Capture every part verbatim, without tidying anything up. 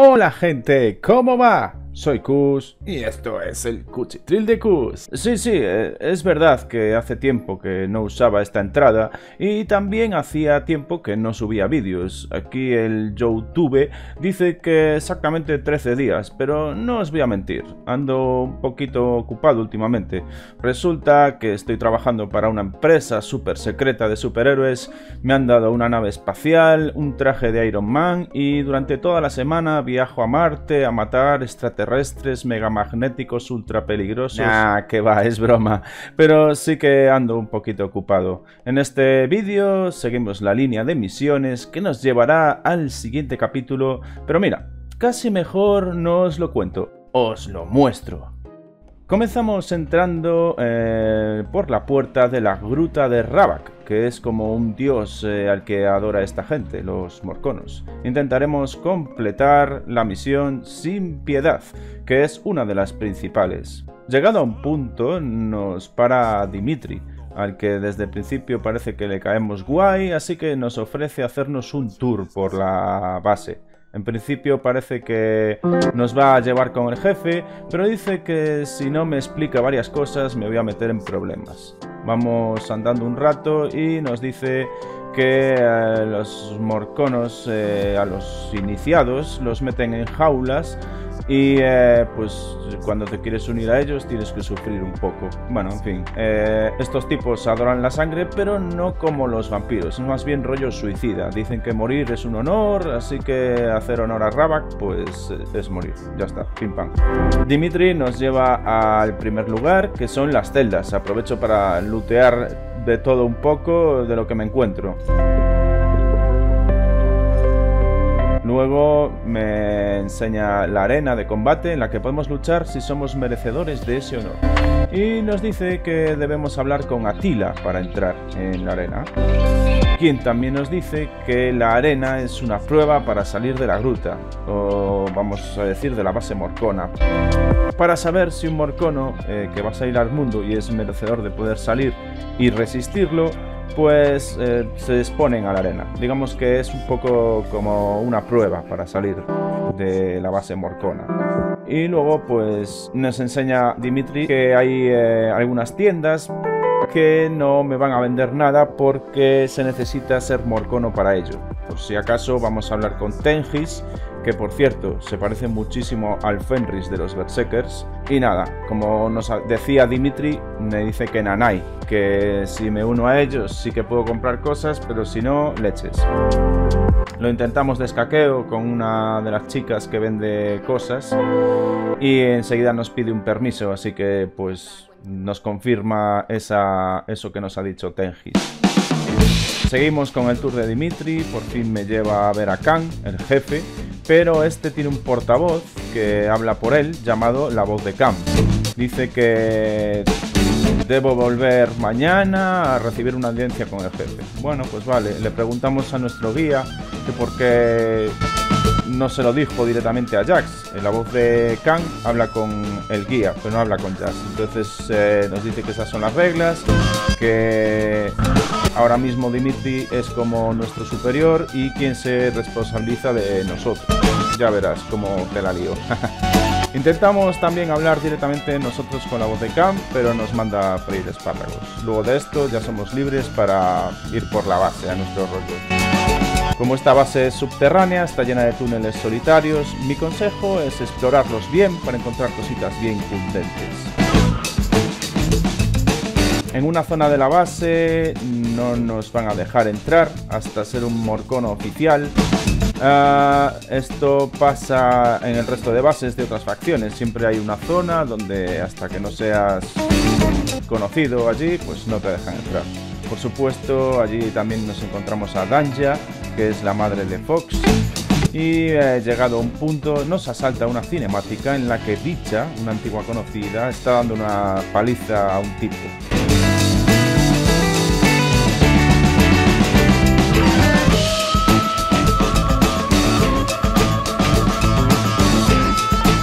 Hola gente, ¿cómo va? Soy Cus y esto es el Cuchitril de Cus. Sí, sí, es verdad que hace tiempo que no usaba esta entrada y también hacía tiempo que no subía vídeos. Aquí el YouTube dice que exactamente trece días, pero no os voy a mentir, ando un poquito ocupado últimamente. Resulta que estoy trabajando para una empresa súper secreta de superhéroes, me han dado una nave espacial, un traje de Iron Man y durante toda la semana viajo a Marte a matar extraterrestres. Terrestres, megamagnéticos, ultra peligrosos. Ah, que va, es broma. Pero sí que ando un poquito ocupado. En este vídeo seguimos la línea de misiones que nos llevará al siguiente capítulo. Pero mira, casi mejor no os lo cuento, os lo muestro. Comenzamos entrando eh, por la puerta de la gruta de Ravak, que es como un dios eh, al que adora esta gente, los morkonos. Intentaremos completar la misión sin piedad, que es una de las principales. Llegado a un punto, nos para Dimitri, al que desde el principio parece que le caemos guay, así que nos ofrece hacernos un tour por la base. En principio parece que nos va a llevar con el jefe, pero dice que si no me explica varias cosas me voy a meter en problemas. Vamos andando un rato y nos dice que eh, los morkonos eh, a los iniciados los meten en jaulas y eh, pues cuando te quieres unir a ellos tienes que sufrir un poco. Bueno, en fin, eh, estos tipos adoran la sangre pero no como los vampiros, es más bien rollo suicida. Dicen que morir es un honor, así que hacer honor a Ravak pues es morir, ya está, pim pam. Dimitri nos lleva al primer lugar, que son las celdas. Aprovecho para lootear de todo un poco de lo que me encuentro. Luego me enseña la arena de combate en la que podemos luchar si somos merecedores de ese honor. Y nos dice que debemos hablar con Attila para entrar en la arena, quien también nos dice que la arena es una prueba para salir de la gruta, o vamos a decir de la base morcona, para saber si un morcono eh, que va a salir al mundo y es merecedor de poder salir y resistirlo, pues eh, se exponen a la arena. Digamos que es un poco como una prueba para salir de la base morcona. Y luego pues nos enseña Dimitri que hay eh, algunas tiendas que no me van a vender nada porque se necesita ser morcono para ello. Por si acaso vamos a hablar con Tengis, que por cierto se parece muchísimo al Fenris de los Berserkers. Y nada, como nos decía Dimitri, me dice que nanay, que si me uno a ellos sí que puedo comprar cosas, pero si no, leches. Lo intentamos de escaqueo con una de las chicas que vende cosas y enseguida nos pide un permiso, así que pues nos confirma esa, eso que nos ha dicho Tengis. Seguimos con el tour de Dimitri, por fin me lleva a ver a Khan, el jefe, pero este tiene un portavoz que habla por él llamado la Voz de Cam. Dice que debo volver mañana a recibir una audiencia con el jefe. Bueno, pues vale, le preguntamos a nuestro guía que por qué no se lo dijo directamente a Jax. La voz de Khan habla con el guía, pero no habla con Jax. Entonces eh, nos dice que esas son las reglas, que ahora mismo Dimitri es como nuestro superior y quien se responsabiliza de nosotros. Ya verás cómo te la lío. Intentamos también hablar directamente nosotros con la voz de Cam, pero nos manda a freír espárragos. Luego de esto ya somos libres para ir por la base a nuestro rollo. Como esta base es subterránea, está llena de túneles solitarios, mi consejo es explorarlos bien para encontrar cositas bien contentes. En una zona de la base no nos van a dejar entrar hasta ser un morcono oficial. Uh, esto pasa en el resto de bases de otras facciones, siempre hay una zona donde hasta que no seas conocido allí, pues no te dejan entrar. Por supuesto, allí también nos encontramos a Danja, que es la madre de Fox, y eh, llegado a un punto nos asalta una cinemática en la que Bicha, una antigua conocida, está dando una paliza a un tipo.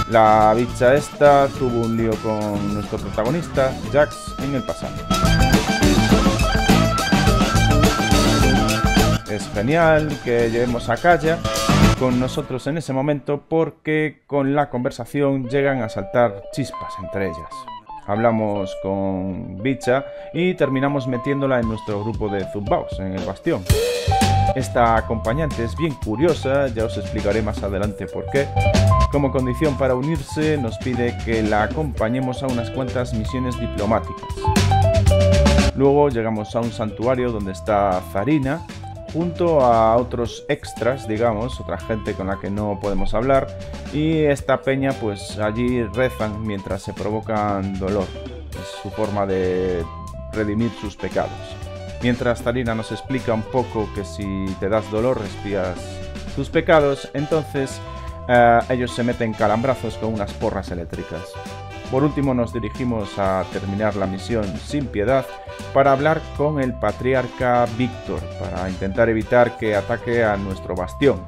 La bicha esta tuvo un lío con nuestro protagonista, Jax, en el pasado. Es genial que llevemos a Calla, con nosotros en ese momento porque con la conversación llegan a saltar chispas entre ellas. Hablamos con Bicha y terminamos metiéndola en nuestro grupo de Zubbaos, en el bastión. Esta acompañante es bien curiosa, ya os explicaré más adelante por qué. Como condición para unirse nos pide que la acompañemos a unas cuantas misiones diplomáticas. Luego llegamos a un santuario donde está Zarina, junto a otros extras, digamos, otra gente con la que no podemos hablar, y esta peña pues allí rezan mientras se provocan dolor. Es su forma de redimir sus pecados. Mientras Zarina nos explica un poco que si te das dolor expías tus pecados, entonces eh, ellos se meten calambrazos con unas porras eléctricas. Por último nos dirigimos a terminar la misión sin piedad para hablar con el patriarca Víctor, para intentar evitar que ataque a nuestro bastión.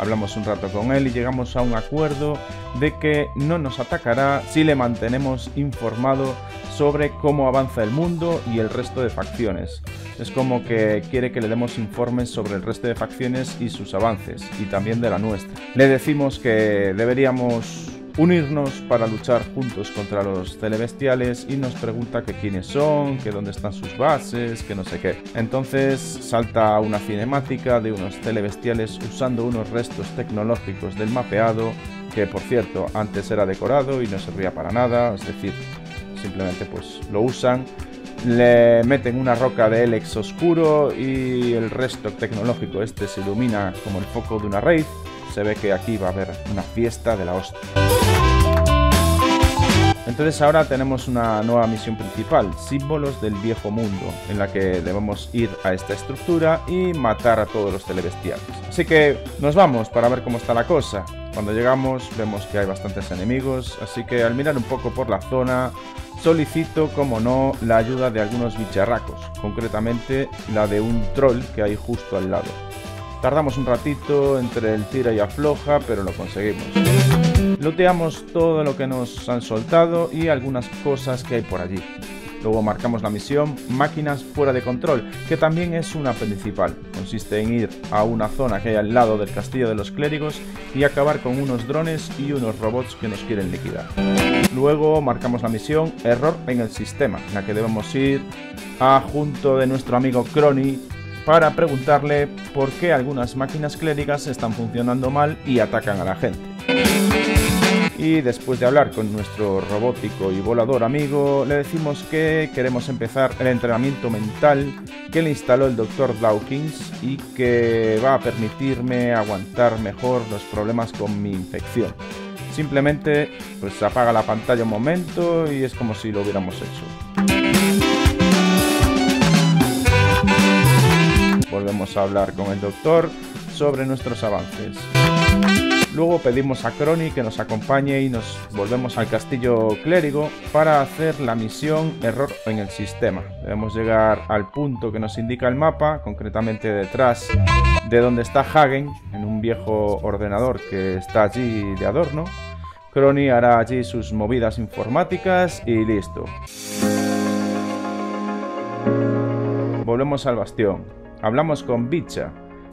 Hablamos un rato con él y llegamos a un acuerdo de que no nos atacará si le mantenemos informado sobre cómo avanza el mundo y el resto de facciones. Es como que quiere que le demos informes sobre el resto de facciones y sus avances, y también de la nuestra. Le decimos que deberíamos unirnos para luchar juntos contra los celebestiales y nos pregunta que quiénes son, que dónde están sus bases, que no sé qué. Entonces salta una cinemática de unos celebestiales usando unos restos tecnológicos del mapeado, que por cierto antes era decorado y no servía para nada, es decir, simplemente pues lo usan. Le meten una roca de Elex oscuro y el resto tecnológico este se ilumina como el foco de una raid. Se ve que aquí va a haber una fiesta de la hostia. Entonces ahora tenemos una nueva misión principal, símbolos del viejo mundo, en la que debemos ir a esta estructura y matar a todos los celebestiales. Así que nos vamos para ver cómo está la cosa. Cuando llegamos vemos que hay bastantes enemigos, así que al mirar un poco por la zona solicito, como no, la ayuda de algunos bicharracos, concretamente la de un troll que hay justo al lado. Tardamos un ratito entre el tira y afloja, pero lo conseguimos. Looteamos todo lo que nos han soltado y algunas cosas que hay por allí. Luego marcamos la misión Máquinas Fuera de Control, que también es una principal. Consiste en ir a una zona que hay al lado del Castillo de los Clérigos y acabar con unos drones y unos robots que nos quieren liquidar. Luego marcamos la misión Error en el Sistema, en la que debemos ir a junto de nuestro amigo Crony, para preguntarle por qué algunas máquinas cléricas están funcionando mal y atacan a la gente. Y después de hablar con nuestro robótico y volador amigo, le decimos que queremos empezar el entrenamiento mental que le instaló el doctor Dawkins y que va a permitirme aguantar mejor los problemas con mi infección. Simplemente pues apaga la pantalla un momento y es como si lo hubiéramos hecho. Volvemos a hablar con el doctor sobre nuestros avances. Luego pedimos a Crony que nos acompañe y nos volvemos al castillo clérigo para hacer la misión Error en el Sistema. Debemos llegar al punto que nos indica el mapa, concretamente detrás de donde está Hagen, en un viejo ordenador que está allí de adorno. Crony hará allí sus movidas informáticas y listo. Volvemos al bastión. Hablamos con Bicha,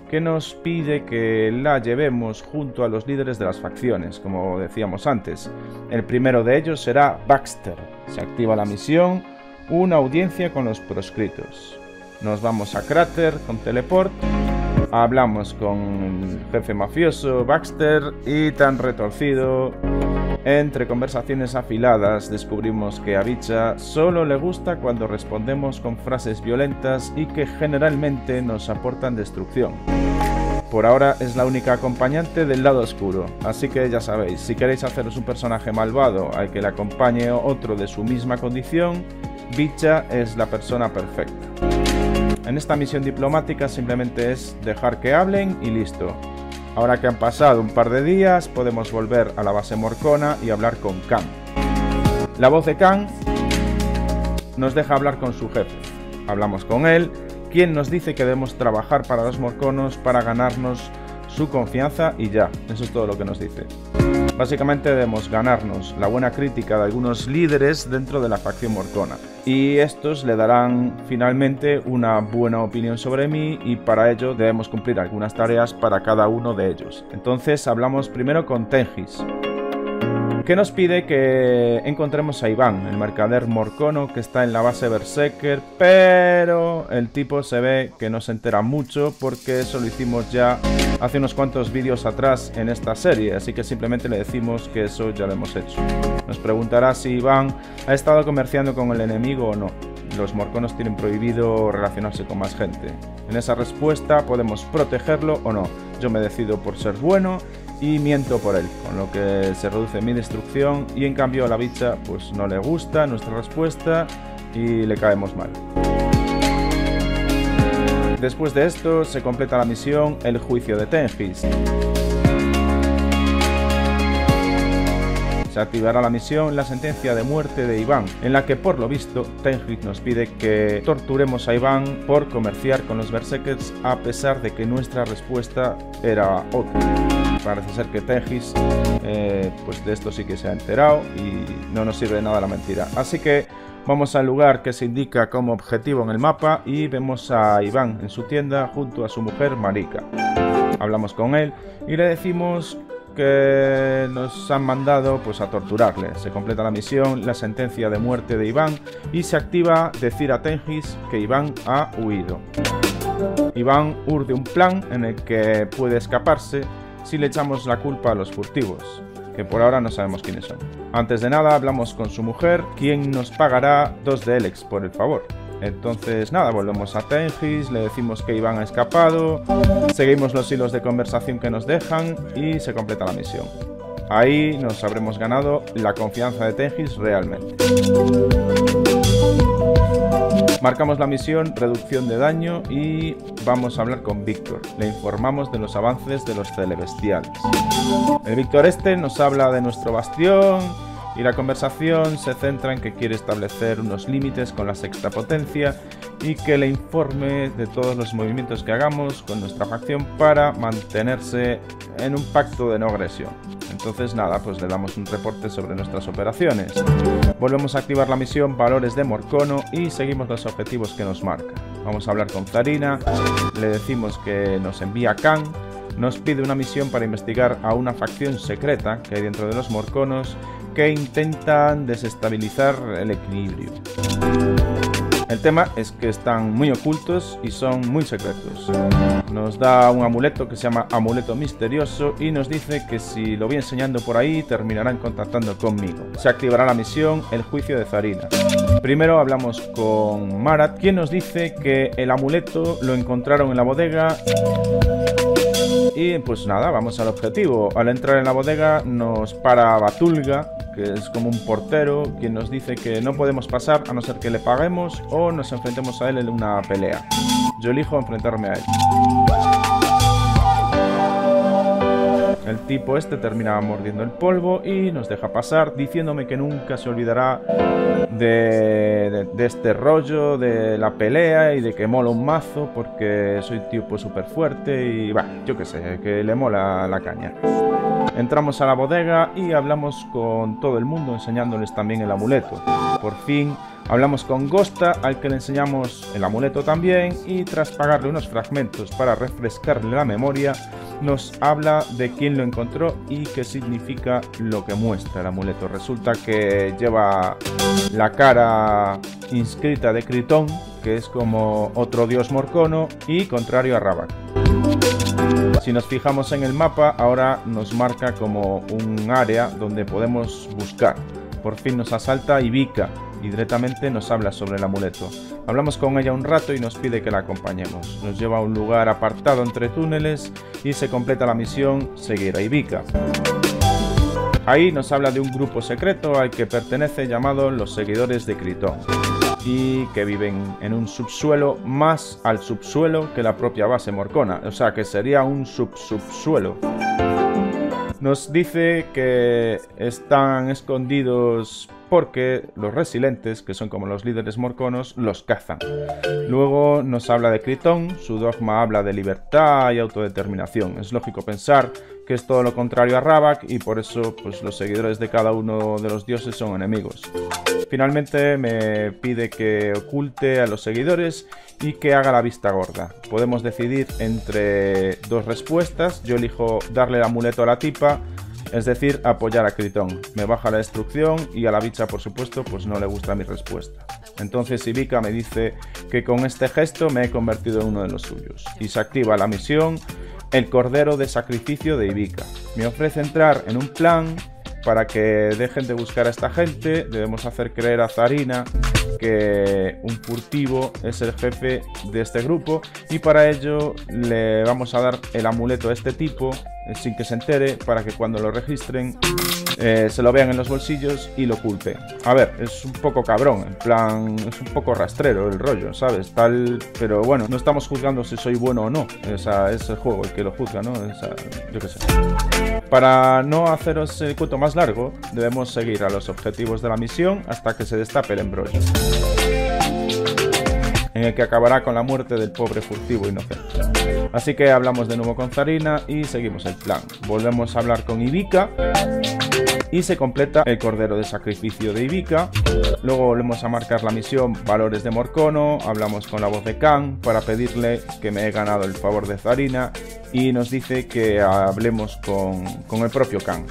que nos pide que la llevemos junto a los líderes de las facciones, como decíamos antes. El primero de ellos será Baxter. Se activa la misión, una audiencia con los proscritos. Nos vamos a Cráter con teleport, hablamos con el jefe mafioso Baxter y tan retorcido. Entre conversaciones afiladas descubrimos que a Bicha solo le gusta cuando respondemos con frases violentas y que generalmente nos aportan destrucción. Por ahora es la única acompañante del lado oscuro, así que ya sabéis, si queréis haceros un personaje malvado al que le acompañe otro de su misma condición, Bicha es la persona perfecta. En esta misión diplomática simplemente es dejar que hablen y listo. Ahora que han pasado un par de días, podemos volver a la base Morkona y hablar con Khan. La voz de Khan nos deja hablar con su jefe. Hablamos con él, quien nos dice que debemos trabajar para los Morkonos para ganarnos su confianza y ya. Eso es todo lo que nos dice. Básicamente debemos ganarnos la buena crítica de algunos líderes dentro de la facción morcona, y estos le darán finalmente una buena opinión sobre mí, y para ello debemos cumplir algunas tareas para cada uno de ellos. Entonces hablamos primero con Tengis, que nos pide que encontremos a Iván, el mercader morcono que está en la base Berserker, pero el tipo se ve que no se entera mucho porque eso lo hicimos ya hace unos cuantos vídeos atrás en esta serie, así que simplemente le decimos que eso ya lo hemos hecho. Nos preguntará si Iván ha estado comerciando con el enemigo o no. Los morconos tienen prohibido relacionarse con más gente. En esa respuesta podemos protegerlo o no. Yo me decido por ser bueno y miento por él, con lo que se reduce mi destrucción, y en cambio a la bicha pues no le gusta nuestra respuesta y le caemos mal. Después de esto se completa la misión El Juicio de Tengis. Se activará la misión La Sentencia de Muerte de Iván, en la que por lo visto Tengis nos pide que torturemos a Iván por comerciar con los Berserkers, a pesar de que nuestra respuesta era otra. Parece ser que Tengis eh, pues de esto sí que se ha enterado y no nos sirve de nada la mentira. Así que vamos al lugar que se indica como objetivo en el mapa y vemos a Iván en su tienda junto a su mujer Marika. Hablamos con él y le decimos que nos han mandado pues a torturarle. Se completa la misión La Sentencia de Muerte de Iván y se activa Decir a Tengis que Iván ha huido. Iván urde un plan en el que puede escaparse si le echamos la culpa a los furtivos, que por ahora no sabemos quiénes son. Antes de nada hablamos con su mujer, quien nos pagará dos de Elex por el favor. Entonces nada, volvemos a Tengis, le decimos que Iván ha escapado, seguimos los hilos de conversación que nos dejan y se completa la misión. Ahí nos habremos ganado la confianza de Tengis realmente. Marcamos la misión Reducción de Daño y vamos a hablar con Víctor. Le informamos de los avances de los celebestiales. El Víctor este nos habla de nuestro bastión, y la conversación se centra en que quiere establecer unos límites con la sexta potencia y que le informe de todos los movimientos que hagamos con nuestra facción para mantenerse en un pacto de no agresión. Entonces nada, pues le damos un reporte sobre nuestras operaciones. Volvemos a activar la misión Valores de Morcono y seguimos los objetivos que nos marca. Vamos a hablar con Zarina, le decimos que nos envía Khan. Nos pide una misión para investigar a una facción secreta que hay dentro de los morconos que intentan desestabilizar el equilibrio. El tema es que están muy ocultos y son muy secretos. Nos da un amuleto que se llama Amuleto Misterioso y nos dice que si lo voy enseñando por ahí terminarán contactando conmigo. Se activará la misión El Juicio de Zarina. Primero hablamos con Marat, quien nos dice que el amuleto lo encontraron en la bodega. Y pues nada, vamos al objetivo. Al entrar en la bodega nos para Batulga, que es como un portero, quien nos dice que no podemos pasar a no ser que le paguemos o nos enfrentemos a él en una pelea. Yo elijo enfrentarme a él. El tipo este termina mordiendo el polvo y nos deja pasar, diciéndome que nunca se olvidará de, de, de este rollo, de la pelea y de que mola un mazo porque soy tipo súper fuerte y va, yo qué sé, que le mola la caña. Entramos a la bodega y hablamos con todo el mundo enseñándoles también el amuleto. Por fin hablamos con Gosta, al que le enseñamos el amuleto también, y tras pagarle unos fragmentos para refrescarle la memoria, nos habla de quién lo encontró y qué significa lo que muestra el amuleto. Resulta que lleva la cara inscrita de Critón, que es como otro dios morcono y contrario a Ravak. Si nos fijamos en el mapa, ahora nos marca como un área donde podemos buscar. Por fin nos asalta Ivica y directamente nos habla sobre el amuleto. Hablamos con ella un rato y nos pide que la acompañemos. Nos lleva a un lugar apartado entre túneles y se completa la misión Seguir a Ivica. Ahí nos habla de un grupo secreto al que pertenece llamado los Seguidores de Critón, y que viven en un subsuelo más al subsuelo que la propia base morcona, o sea que sería un subsubsuelo. Nos dice que están escondidos porque los resilientes, que son como los líderes morconos, los cazan. Luego nos habla de Critón, su dogma habla de libertad y autodeterminación. Es lógico pensar que es todo lo contrario a Ravak, y por eso pues, los seguidores de cada uno de los dioses son enemigos. Finalmente me pide que oculte a los seguidores y que haga la vista gorda. Podemos decidir entre dos respuestas. Yo elijo darle el amuleto a la tipa, es decir, apoyar a Critón. Me baja la destrucción y a la bicha, por supuesto, pues no le gusta mi respuesta. Entonces Ivica me dice que con este gesto me he convertido en uno de los suyos. Y se activa la misión El Cordero de Sacrificio de Ivica. Me ofrece entrar en un plan para que dejen de buscar a esta gente. Debemos hacer creer a Zarina que un furtivo es el jefe de este grupo, y para ello le vamos a dar el amuleto a este tipo sin que se entere, para que cuando lo registren eh, se lo vean en los bolsillos y lo oculte. A ver, es un poco cabrón, en plan, es un poco rastrero el rollo, ¿sabes? Tal, pero bueno, no estamos juzgando si soy bueno o no, o sea, es el juego el que lo juzga, ¿no? O sea, yo qué sé. Para no haceros el cuento más largo, debemos seguir a los objetivos de la misión hasta que se destape el embrollo, en el que acabará con la muerte del pobre furtivo inocente. Así que hablamos de nuevo con Zarina y seguimos el plan. Volvemos a hablar con Ivica y se completa el Cordero de Sacrificio de Ivica. Luego volvemos a marcar la misión Valores de Morkono, hablamos con la voz de Khan para pedirle que me he ganado el favor de Zarina, y nos dice que hablemos con, con el propio Khan.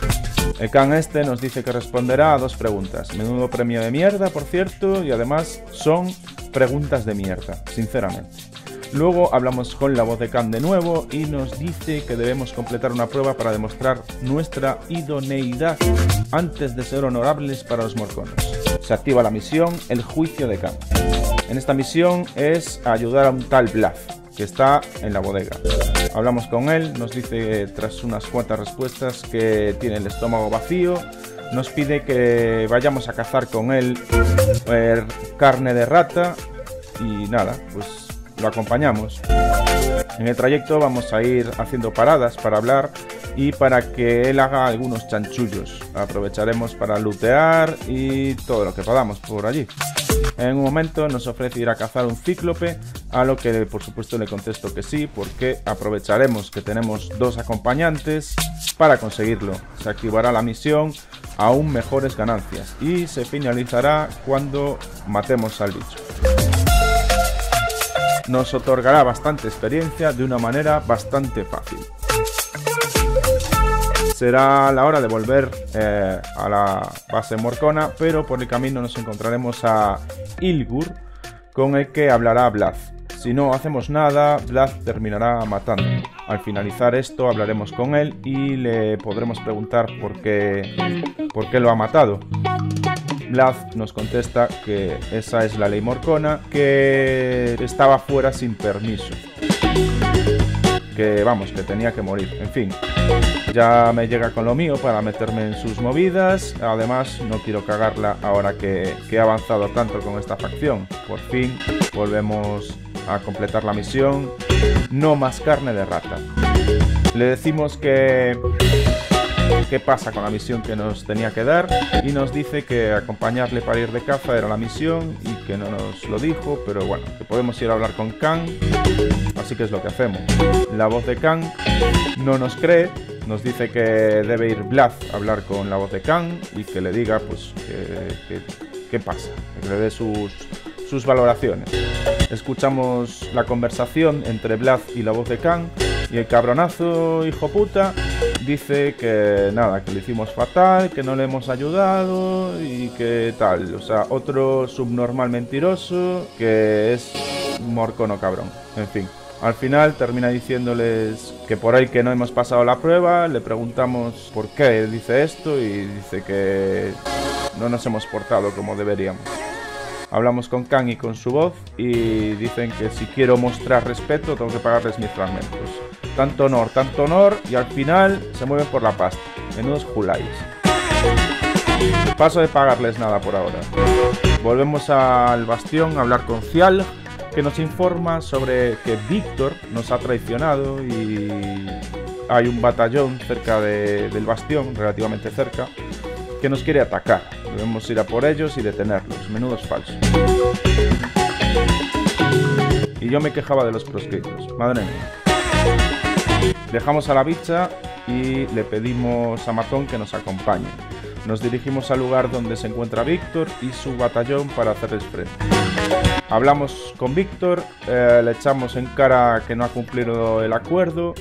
El Khan este nos dice que responderá a dos preguntas. Menudo premio de mierda, por cierto, y además son preguntas de mierda, sinceramente. Luego hablamos con la voz de Khan de nuevo y nos dice que debemos completar una prueba para demostrar nuestra idoneidad antes de ser honorables para los morconos. Se activa la misión El Juicio de Khan. En esta misión es ayudar a un tal Blath, que está en la bodega. Hablamos con él, nos dice tras unas cuantas respuestas que tiene el estómago vacío. Nos pide que vayamos a cazar con él eh, carne de rata, y nada, pues lo acompañamos. En el trayecto vamos a ir haciendo paradas para hablar y para que él haga algunos chanchullos. Aprovecharemos para lootear y todo lo que podamos por allí. En un momento nos ofrece ir a cazar un cíclope, a lo que por supuesto le contesto que sí, porque aprovecharemos que tenemos dos acompañantes para conseguirlo. Se activará la misión Aún Mejores Ganancias y se finalizará cuando matemos al bicho. Nos otorgará bastante experiencia de una manera bastante fácil. Será la hora de volver eh, a la base morcona, pero por el camino nos encontraremos a Ilgur, con el que hablará Blath. Si no hacemos nada, Blath terminará matando. Al finalizar esto hablaremos con él y le podremos preguntar por qué, por qué lo ha matado. Blath nos contesta que esa es la ley morcona, que estaba fuera sin permiso, que vamos, que tenía que morir, en fin. Ya me llega con lo mío para meterme en sus movidas. Además, no quiero cagarla ahora que, que he avanzado tanto con esta facción. Por fin, volvemos a completar la misión No Más Carne de Rata. Le decimos que... qué pasa con la misión que nos tenía que dar, y nos dice que acompañarle para ir de caza era la misión y que no nos lo dijo, pero bueno, que podemos ir a hablar con Khan, así que es lo que hacemos. La voz de Khan no nos cree, nos dice que debe ir Blath a hablar con la voz de Khan y que le diga pues qué que pasa, que le dé sus, sus valoraciones. Escuchamos la conversación entre Blath y la voz de Khan, y el cabronazo hijo puta dice que nada, que lo hicimos fatal, que no le hemos ayudado y que tal. O sea, otro subnormal mentiroso que es morcono cabrón. En fin, al final termina diciéndoles que por ahí que no hemos pasado la prueba. Le preguntamos por qué dice esto y dice que no nos hemos portado como deberíamos. Hablamos con Khan y con su voz y dicen que si quiero mostrar respeto tengo que pagarles mis fragmentos. Tanto honor, tanto honor, y al final se mueven por la pasta. Menudos juláis. Paso de pagarles nada por ahora. Volvemos al bastión a hablar con Cial, que nos informa sobre que Víctor nos ha traicionado y hay un batallón cerca de, del bastión, relativamente cerca, que nos quiere atacar. Debemos ir a por ellos y detenerlos. Menudos falsos. Y yo me quejaba de los proscritos. Madre mía. Dejamos a la bicha y le pedimos a Matón que nos acompañe. Nos dirigimos al lugar donde se encuentra Víctor y su batallón para hacerles frente. Hablamos con Víctor, eh, le echamos en cara que no ha cumplido el acuerdo.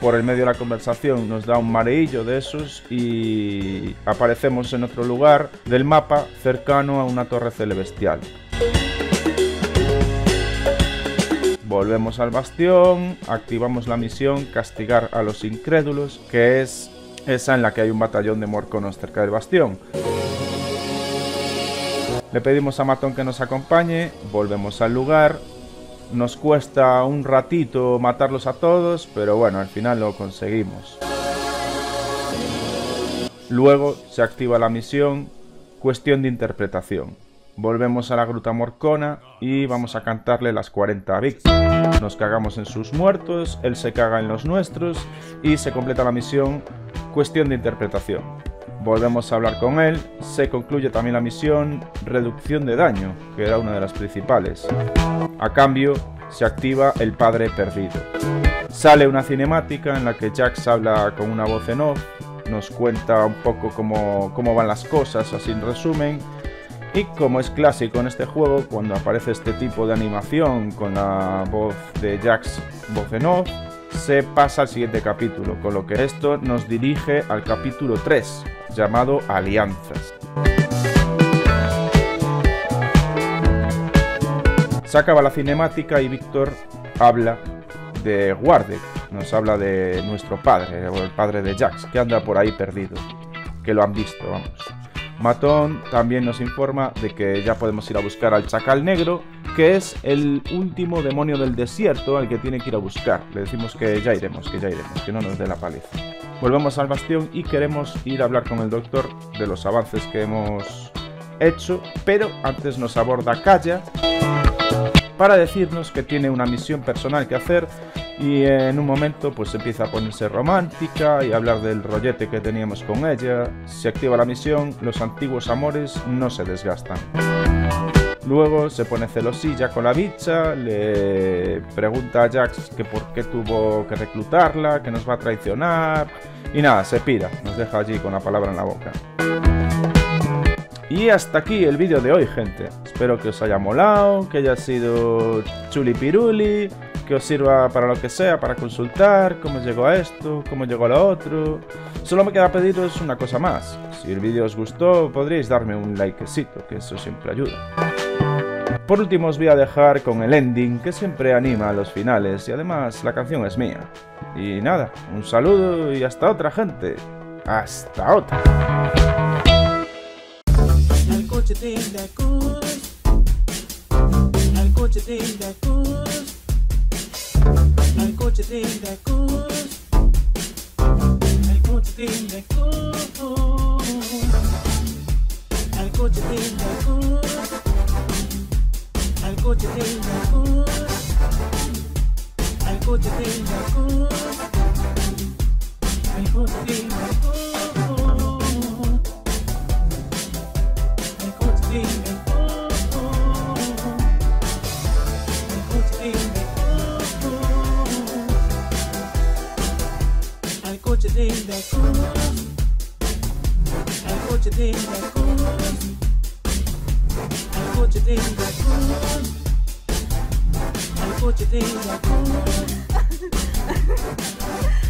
Por el medio de la conversación nos da un mareillo de esos y aparecemos en otro lugar del mapa cercano a una torre celestial. Volvemos al bastión, activamos la misión Castigar a los Incrédulos, que es esa en la que hay un batallón de Morkonos cerca del bastión. Le pedimos a Matón que nos acompañe, volvemos al lugar, nos cuesta un ratito matarlos a todos, pero bueno, al final lo conseguimos. Luego se activa la misión Cuestión de Interpretación. Volvemos a la gruta morcona y vamos a cantarle las cuarenta víctimas. Nos cagamos en sus muertos, él se caga en los nuestros y se completa la misión Cuestión de Interpretación. Volvemos a hablar con él, se concluye también la misión Reducción de Daño, que era una de las principales. A cambio, se activa el Padre Perdido. Sale una cinemática en la que Jax habla con una voz en off, nos cuenta un poco cómo, cómo van las cosas, así en resumen. Y como es clásico en este juego, cuando aparece este tipo de animación con la voz de Jax, voz en off, se pasa al siguiente capítulo, con lo que esto nos dirige al capítulo tres, llamado Alianzas. Se acaba la cinemática y Víctor habla de Wardek, nos habla de nuestro padre, el padre de Jax, que anda por ahí perdido, que lo han visto, vamos. Matón también nos informa de que ya podemos ir a buscar al Chacal Negro, que es el último demonio del desierto al que tiene que ir a buscar. Le decimos que ya iremos, que ya iremos, que no nos dé la paliza. Volvemos al bastión y queremos ir a hablar con el doctor de los avances que hemos hecho, pero antes nos aborda Calla para decirnos que tiene una misión personal que hacer y en un momento pues empieza a ponerse romántica y a hablar del rollete que teníamos con ella. Se activa la misión, los antiguos amores no se desgastan. Luego se pone celosilla con la bicha, le pregunta a Jax que por qué tuvo que reclutarla, que nos va a traicionar y nada, se pira, nos deja allí con la palabra en la boca. Y hasta aquí el vídeo de hoy, gente. Espero que os haya molado, que haya sido chulipiruli, que os sirva para lo que sea, para consultar cómo llegó a esto, cómo llegó a lo otro. Solo me queda pediros una cosa más. Si el vídeo os gustó, podréis darme un likecito, que eso siempre ayuda. Por último os voy a dejar con el ending, que siempre anima a los finales, y además la canción es mía. Y nada, un saludo y hasta otra, gente. Hasta otra. Al Cuchitril de Cus, al Cuchitril de Cus, al Cuchitril de Cus, al Cuchitril de Cus, al Cuchitril de Cus, al Cuchitril de Cus, al Cuchitril de Cus, al Cuchitril de Cus, al Cuchitril de Cus. Cuchitril de Cus, al Cuchitril de Cus, al Cuchitril de Cus, al Cuchitril de Cus.